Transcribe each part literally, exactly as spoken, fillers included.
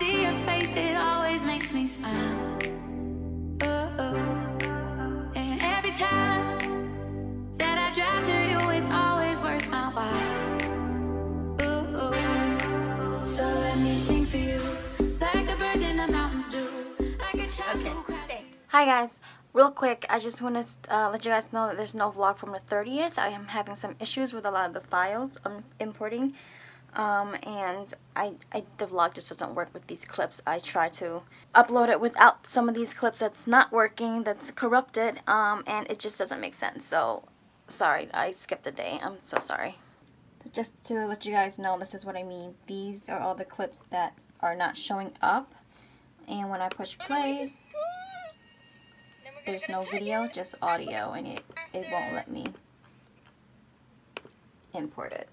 see your face, it always makes me smile. Ooh, ooh. And every time that I drive to you, it's always worth my while. Ooh, ooh. So let me sing for you, like the birds in the mountains do, like a child who cries. Okay. Hi guys. Real quick, I just want to uh, let you guys know that there's no vlog from the thirtieth. I am having some issues with a lot of the files I'm importing. Um, and I, I, the vlog just doesn't work with these clips. I try to upload it without some of these clips that's not working, that's corrupted, um, and it just doesn't make sense. So, sorry, I skipped a day. I'm so sorry. Just to let you guys know, this is what I mean. These are all the clips that are not showing up. And when I push play, there's no video, just audio, and it, it won't let me import it.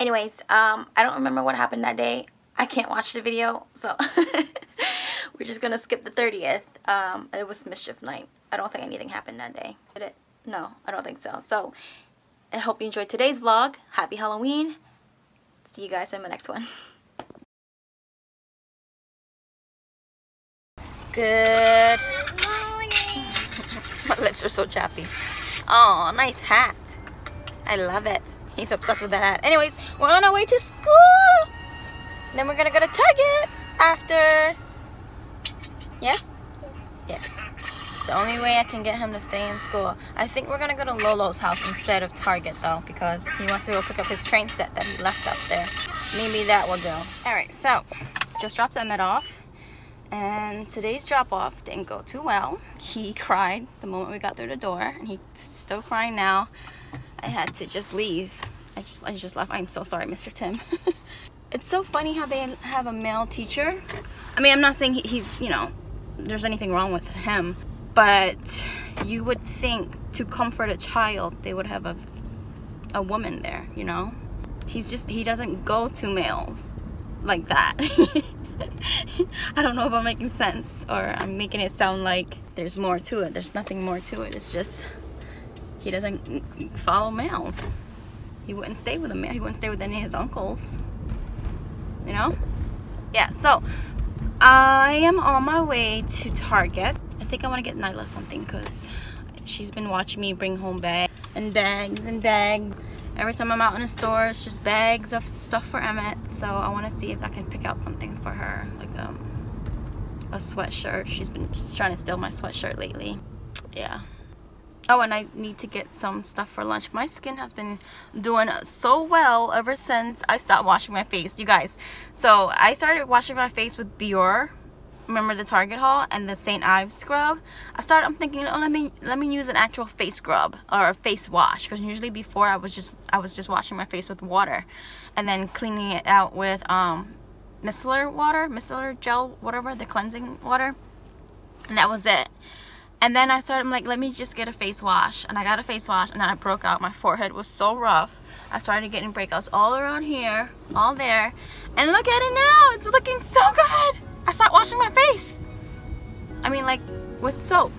Anyways, um, I don't remember what happened that day. I can't watch the video, so we're just going to skip the thirtieth. Um, it was mischief night. I don't think anything happened that day. Did it? No, I don't think so. So, I hope you enjoyed today's vlog. Happy Halloween. See you guys in my next one. Good morning. My lips are so chappy. Oh, nice hat. I love it. He's obsessed with that hat. Anyways, we're on our way to school. Then we're gonna go to Target after. Yes? Yes. Yes. It's the only way I can get him to stay in school. I think we're gonna go to Lolo's house instead of Target though, because he wants to go pick up his train set that he left up there. Maybe that will do. All right, so just dropped Emmett off. And today's drop-off didn't go too well. He cried the moment we got through the door, and he's still crying now. I had to just leave. I just, I just left. I'm so sorry, Mister Tim. It's so funny how they have a male teacher. I mean, I'm not saying he, he's, you know, there's anything wrong with him, but you would think to comfort a child, they would have a, a woman there, you know? He's just, he doesn't go to males like that. I don't know if I'm making sense, or I'm making it sound like there's more to it. There's nothing more to it. It's just he doesn't follow males. He wouldn't stay with a male. He wouldn't stay with any of his uncles. You know? Yeah, so I am on my way to Target. I think I want to get Nyla something because she's been watching me bring home bags and bags and bags. Every time I'm out in a store, it's just bags of stuff for Emmett. So I want to see if I can pick out something for her, like um, a sweatshirt. She's been just trying to steal my sweatshirt lately. Yeah. Oh, and I need to get some stuff for lunch. My skin has been doing so well ever since I stopped washing my face, you guys. So I started washing my face with Biore. Remember the Target haul and the Saint Ives scrub? I started, I'm thinking, oh, let me let me use an actual face scrub or a face wash, because usually before I was just I was just washing my face with water and then cleaning it out with um, micellar water, micellar gel, whatever, the cleansing water, and that was it. And then I started, I'm like, let me just get a face wash, and I got a face wash, and then I broke out. My forehead was so rough. I started getting breakouts all around here, all there, and look at it now. It's looking so good. I stopped washing my face. I mean, like, with soap.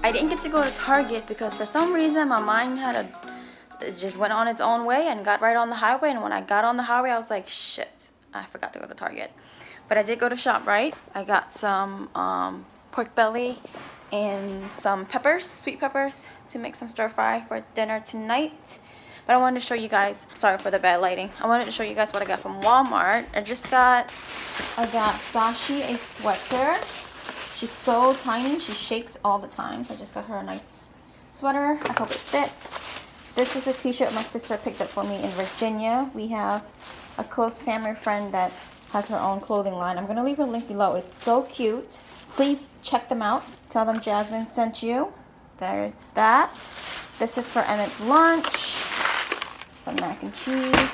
I didn't get to go to Target because for some reason my mind had a, it just went on its own way and got right on the highway, and when I got on the highway I was like, shit, I forgot to go to Target. But I did go to ShopRite. I got some um, pork belly and some peppers, sweet peppers, to make some stir fry for dinner tonight. But I wanted to show you guys, sorry for the bad lighting, I wanted to show you guys what I got from Walmart. I just got, I got Sashi a sweater. She's so tiny, she shakes all the time. So I just got her a nice sweater. I hope it fits. This is a t-shirt my sister picked up for me in Virginia. We have a close family friend that has her own clothing line. I'm going to leave a link below. It's so cute. Please check them out. Tell them Jasmine sent you. There's that. This is for Emmett's lunch. Some mac and cheese.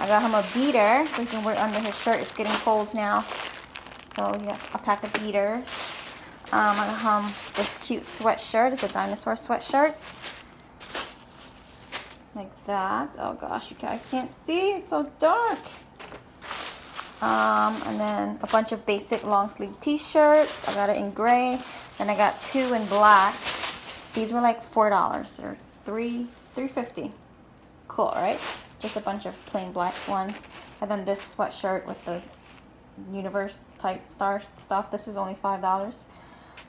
I got him a beater so he can wear it under his shirt. It's getting cold now. So he has a pack of beaters. Um, I got him this cute sweatshirt. It's a dinosaur sweatshirt. Like that. Oh gosh, you guys can't see. It's so dark. Um, and then a bunch of basic long sleeve t-shirts. I got it in gray. Then I got two in black. These were like four dollars or three three fifty. Cool, right? Just a bunch of plain black ones. And then this sweatshirt with the universe type star stuff. This was only five dollars.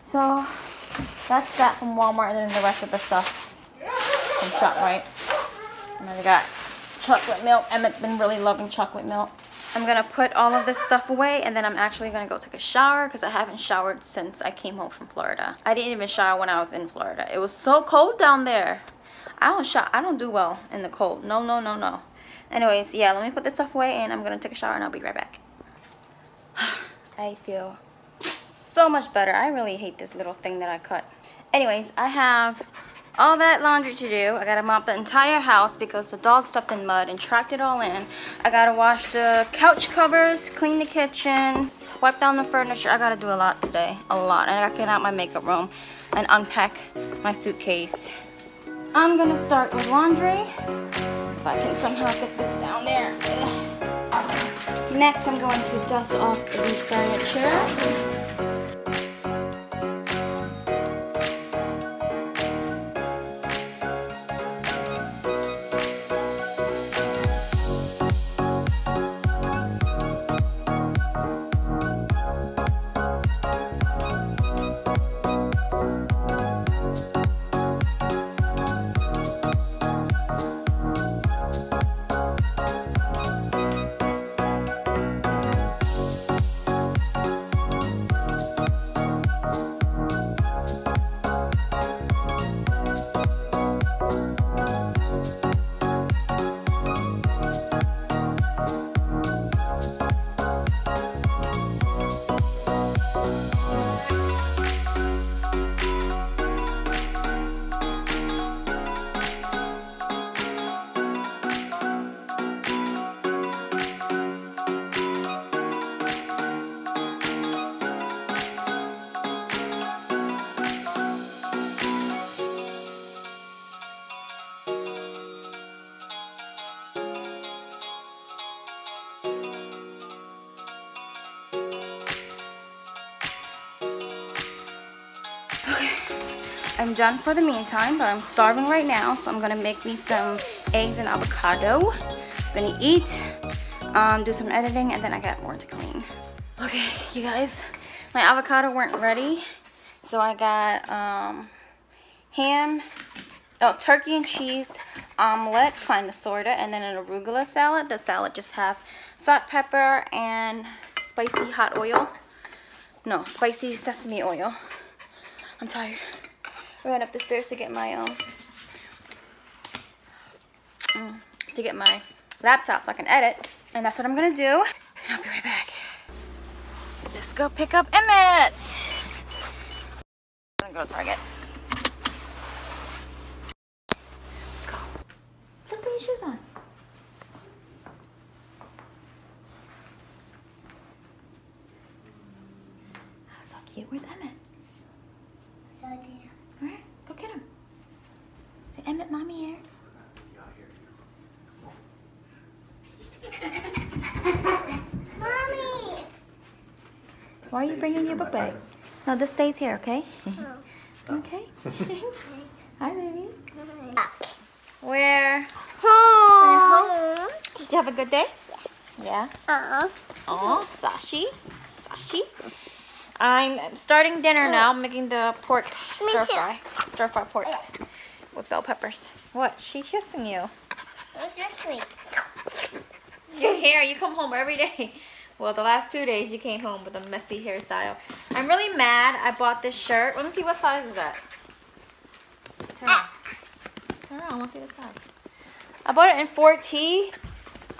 So that's that from Walmart, and then the rest of the stuff from ShopRite. And then I got chocolate milk. Emmett's been really loving chocolate milk. I'm gonna put all of this stuff away, and then I'm actually gonna go take a shower because I haven't showered since I came home from Florida. I didn't even shower when I was in Florida. It was so cold down there. I don't shower, I don't do well in the cold. No, no, no, no. Anyways, yeah, let me put this stuff away and I'm gonna take a shower and I'll be right back. I feel so much better. I really hate this little thing that I cut. Anyways, I have all that laundry to do. I gotta mop the entire house because the dog stepped in mud and tracked it all in. I gotta wash the couch covers, clean the kitchen, wipe down the furniture. I gotta do a lot today, a lot. And I gotta get out my makeup room and unpack my suitcase. I'm gonna start with laundry. If I can somehow get this down there. Next, I'm going to dust off the furniture. I'm done for the meantime, but I'm starving right now, so I'm gonna make me some eggs and avocado. I'm gonna eat, um, do some editing, and then I got more to clean. Okay, you guys, my avocado weren't ready, so I got um, ham, oh, turkey and cheese omelet, kind of sorta, and then an arugula salad. The salad just have salt, pepper, and spicy hot oil. No, spicy sesame oil. I'm tired. I ran up the stairs to get my um to get my laptop so I can edit, and that's what I'm gonna do. And I'll be right back. Let's go pick up Emmett. I'm gonna go to Target. Let's go. Don't put your shoes on. That's so cute. Where's Emmett? So dear. All right, go get him. Did Emmett mommy here? Mommy! Why are you bringing your book bag? No, this stays here, okay? Oh. Okay. Hi, baby. Hi. We're home. We're home. Did you have a good day? Yeah. Yeah? Uh-uh. Oh, Sashi. Sashi. I'm starting dinner now. I'm making the pork stir fry. Stir fry pork with bell peppers. What? She kissing you. What's next week? Your hair. You come home every day. Well, the last two days you came home with a messy hairstyle. I'm really mad. I bought this shirt. Let me see what size is that. Turn around. Turn around. I want to see the size. I bought it in four T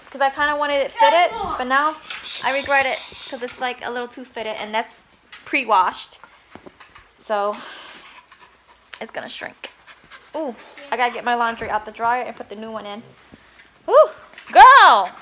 because I kind of wanted it fitted, but now I regret it because it's like a little too fitted, and that's pre-washed, so it's gonna shrink. Ooh, I gotta get my laundry out the dryer and put the new one in. Ooh, girl.